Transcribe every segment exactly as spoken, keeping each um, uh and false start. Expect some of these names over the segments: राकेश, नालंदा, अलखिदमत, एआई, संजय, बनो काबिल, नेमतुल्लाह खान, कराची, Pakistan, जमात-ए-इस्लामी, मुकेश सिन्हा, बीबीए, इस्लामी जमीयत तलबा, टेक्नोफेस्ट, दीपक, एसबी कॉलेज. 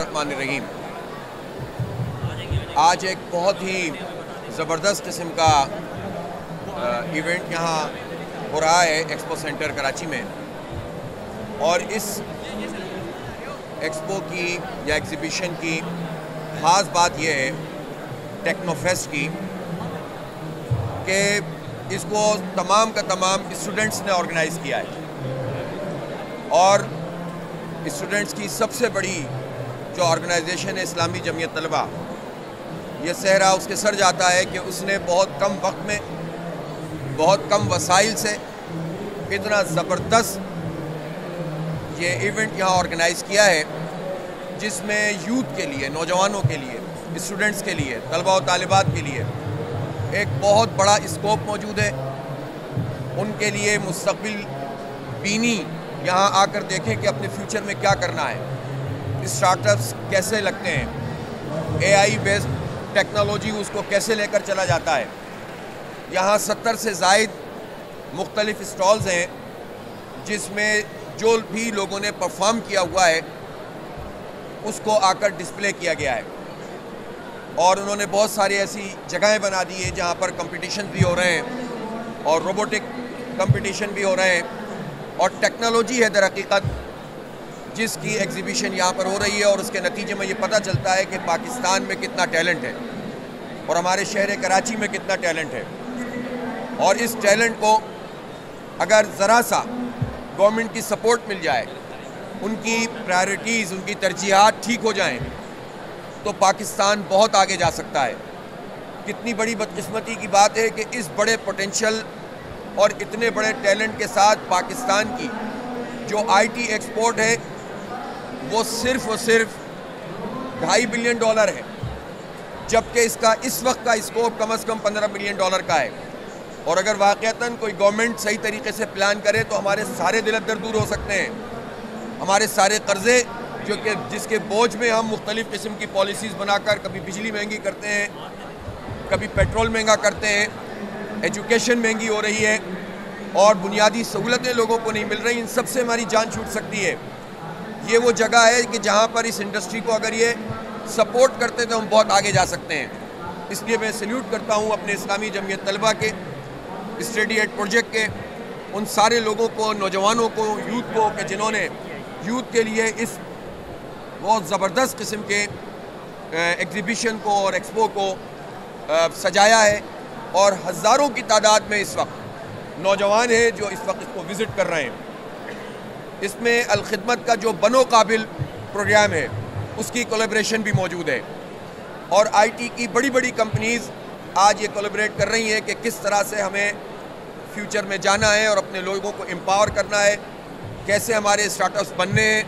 रहमान रहीम। आज एक बहुत ही ज़बरदस्त किस्म का इवेंट यहाँ हो रहा है एक्सपो सेंटर कराची में, और इस एक्सपो की या एग्ज़िबिशन की ख़ास बात यह है टेक्नोफेस्ट की कि इसको तमाम का तमाम स्टूडेंट्स ने ऑर्गेनाइज़ किया है, और स्टूडेंट्स की सबसे बड़ी जो ऑर्गेनाइजेशन है इस्लामी जमीयत तलबा, ये सहरा उसके सर जाता है कि उसने बहुत कम वक्त में बहुत कम वसाइल से इतना ज़बरदस्त ये इवेंट यहाँ ऑर्गेनाइज़ किया है, जिसमें यूथ के लिए, नौजवानों के लिए, स्टूडेंट्स के लिए, तलबा और तालिबात के लिए एक बहुत बड़ा स्कोप मौजूद है। उनके लिए मुस्तक़बिल बीनी यहाँ आकर देखें कि अपने फ्यूचर में क्या करना है, स्टार्टअप्स कैसे लगते हैं, एआई बेस्ड टेक्नोलॉजी उसको कैसे लेकर चला जाता है। यहाँ सत्तर से ज़ायद मुख्तलिफ़ स्टॉल्स हैं जिसमें जो भी लोगों ने परफॉर्म किया हुआ है उसको आकर डिस्प्ले किया गया है, और उन्होंने बहुत सारी ऐसी जगहें बना दी हैं जहाँ पर कंपटीशन भी हो रहे हैं और रोबोटिक कंपटीशन भी हो रहे हैं, और टेक्नोलॉजी है दर हकीकत जिसकी एग्ज़िबिशन यहाँ पर हो रही है। और उसके नतीजे में ये पता चलता है कि पाकिस्तान में कितना टैलेंट है और हमारे शहर कराची में कितना टैलेंट है, और इस टैलेंट को अगर ज़रा सा गवर्नमेंट की सपोर्ट मिल जाए, उनकी प्रायोरिटीज़, उनकी तरजीहात ठीक हो जाएं, तो पाकिस्तान बहुत आगे जा सकता है। कितनी बड़ी बदकिस्मती की बात है कि इस बड़े पोटेंशल और इतने बड़े टैलेंट के साथ पाकिस्तान की जो आई टी एक्सपोर्ट है वो सिर्फ और सिर्फ ढाई बिलियन डॉलर है, जबकि इसका इस वक्त का स्कोप कम अज़ कम पंद्रह बिलियन डॉलर का है। और अगर वाक़तन कोई गवर्नमेंट सही तरीके से प्लान करे तो हमारे सारे दिल-दर्द दूर हो सकते हैं, हमारे सारे कर्ज़े जो कि जिसके बोझ में हम मुख्तलिफ़ किस्म की पॉलिसीज़ बनाकर कभी बिजली महंगी करते हैं, कभी पेट्रोल महंगा करते हैं, एजुकेशन महंगी हो रही है और बुनियादी सहूलतें लोगों को नहीं मिल रही, इन सब से हमारी जान छूट सकती है। ये वो जगह है कि जहाँ पर इस इंडस्ट्री को अगर ये सपोर्ट करते तो हम बहुत आगे जा सकते हैं। इसलिए मैं सैल्यूट करता हूँ अपने इस्लामी जमीयत तलबा के, स्टडी एड प्रोजेक्ट के उन सारे लोगों को, नौजवानों को, यूथ को, कि जिन्होंने यूथ के लिए इस बहुत ज़बरदस्त किस्म के एग्ज़िबिशन को और एक्सपो को सजाया है, और हज़ारों की तादाद में इस वक्त नौजवान हैं जो इस वक्त इसको विज़िट कर रहे हैं। इसमें अलखिदमत का जो बनो काबिल प्रोग्राम है उसकी कोलैबोरेशन भी मौजूद है, और आईटी की बड़ी बड़ी कंपनीज़ आज ये कोलैबोरेट कर रही हैं कि किस तरह से हमें फ्यूचर में जाना है और अपने लोगों को एम्पावर करना है, कैसे हमारे स्टार्टअप्स बनने हैं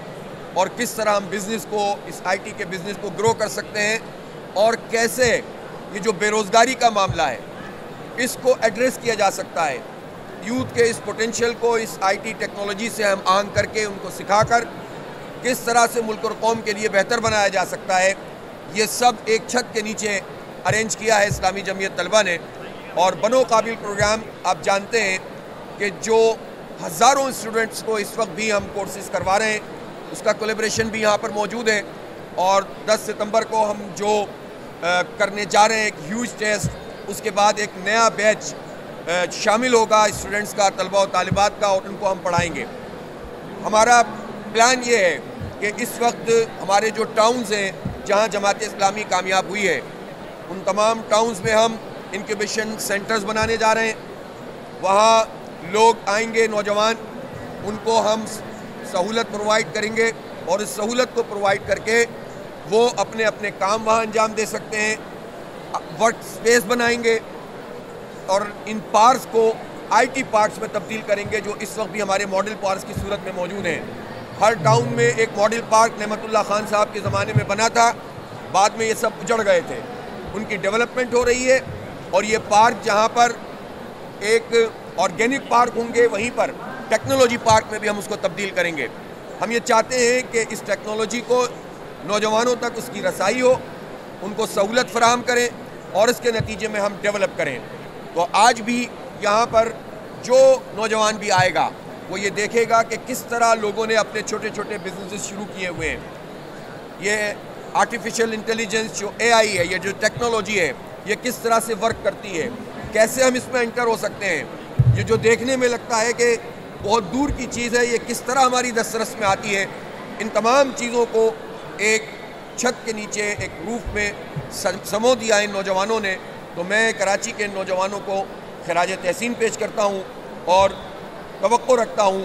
और किस तरह हम बिज़नेस को, इस आईटी के बिज़नेस को ग्रो कर सकते हैं, और कैसे ये जो बेरोज़गारी का मामला है इसको एड्रेस किया जा सकता है। यूथ के इस पोटेंशियल को इस आईटी टेक्नोलॉजी से हम आहंग करके उनको सिखाकर किस तरह से मुल्क और कौम के लिए बेहतर बनाया जा सकता है, ये सब एक छत के नीचे अरेंज किया है इस्लामी जमीयत तलबा ने। और बनो काबिल प्रोग्राम आप जानते हैं कि जो हज़ारों स्टूडेंट्स को इस वक्त भी हम कोर्सेज़ करवा रहे हैं, उसका कोलैबोरेशन भी यहाँ पर मौजूद है। और दस सितम्बर को हम जो आ, करने जा रहे हैं एक ह्यूज टेस्ट, उसके बाद एक नया बैच शामिल होगा स्टूडेंट्स का, तलबा और तालिबात का, और उनको हम पढ़ाएंगे। हमारा प्लान ये है कि इस वक्त हमारे जो टाउन्स हैं जहाँ जमात-ए-इस्लामी कामयाब हुई है, उन तमाम टाउन्स में हम इंक्यूबेशन सेंटर्स बनाने जा रहे हैं। वहाँ लोग आएंगे, नौजवान, उनको हम सहूलत प्रोवाइड करेंगे, और इस सहूलत को प्रोवाइड करके वो अपने अपने काम वहाँ अंजाम दे सकते हैं। वर्क स्पेस बनाएंगे और इन पार्क्स को आईटी पार्क्स में तब्दील करेंगे जो इस वक्त भी हमारे मॉडल पार्क्स की सूरत में मौजूद हैं। हर टाउन में एक मॉडल पार्क नेमतुल्लाह खान साहब के ज़माने में बना था, बाद में ये सब उजड़ गए थे, उनकी डेवलपमेंट हो रही है, और ये पार्क जहाँ पर एक ऑर्गेनिक पार्क होंगे वहीं पर टेक्नोलॉजी पार्क में भी हम उसको तब्दील करेंगे। हम ये चाहते हैं कि इस टेक्नोलॉजी को नौजवानों तक उसकी रसाई हो, उनको सहूलत फराहम करें और इसके नतीजे में हम डेवलप करें। तो आज भी यहाँ पर जो नौजवान भी आएगा वो ये देखेगा कि किस तरह लोगों ने अपने छोटे छोटे बिजनेसेस शुरू किए हुए हैं। ये आर्टिफिशियल इंटेलिजेंस जो एआई है, ये जो टेक्नोलॉजी है, ये किस तरह से वर्क करती है, कैसे हम इसमें एंटर हो सकते हैं। ये जो देखने में लगता है कि बहुत दूर की चीज़ है, ये किस तरह हमारी दस्तरस में आती है। इन तमाम चीज़ों को एक छत के नीचे, एक रूफ में समो दिया इन नौजवानों ने। तो मैं कराची के नौजवानों को खराज तहसीन पेश करता हूँ और तवक्को रखता हूँ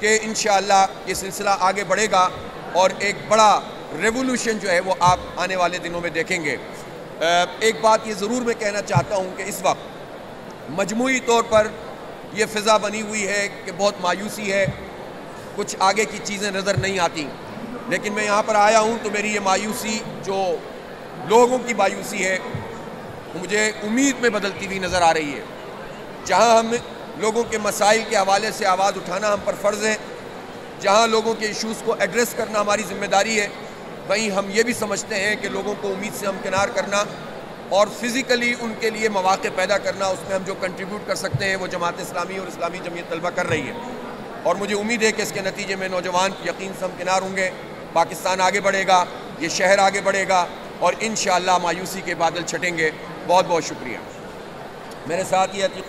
कि इंशाअल्लाह ये सिलसिला आगे बढ़ेगा और एक बड़ा रेवोल्यूशन जो है वो आप आने वाले दिनों में देखेंगे। एक बात ये ज़रूर मैं कहना चाहता हूँ कि इस वक्त मजमूई तौर पर ये फ़िज़ा बनी हुई है कि बहुत मायूसी है, कुछ आगे की चीज़ें नज़र नहीं आती। लेकिन मैं यहाँ पर आया हूँ तो मेरी ये मायूसी जो लोगों की मायूसी है, मुझे उम्मीद में बदलती हुई नज़र आ रही है। जहाँ हम लोगों के मसाइल के हवाले से आवाज़ उठाना हम पर फ़र्ज़ है, जहाँ लोगों के इश्यूज़ को एड्रेस करना हमारी ज़िम्मेदारी है, वहीं हम ये भी समझते हैं कि लोगों को उम्मीद से हमकिनार करना और फिज़िकली उनके लिए मौक़े पैदा करना, उसमें हम जो कंट्रीब्यूट कर सकते हैं वो जमात-ए-इस्लामी और इस्लामी जमीयत तलबा कर रही है। और मुझे उम्मीद है कि इसके नतीजे में नौजवान यकीन से हमकिनार होंगे, पाकिस्तान आगे बढ़ेगा, ये शहर आगे बढ़ेगा और इंशाअल्लाह मायूसी के बादल छटेंगे। बहुत बहुत शुक्रिया। मेरे साथ ये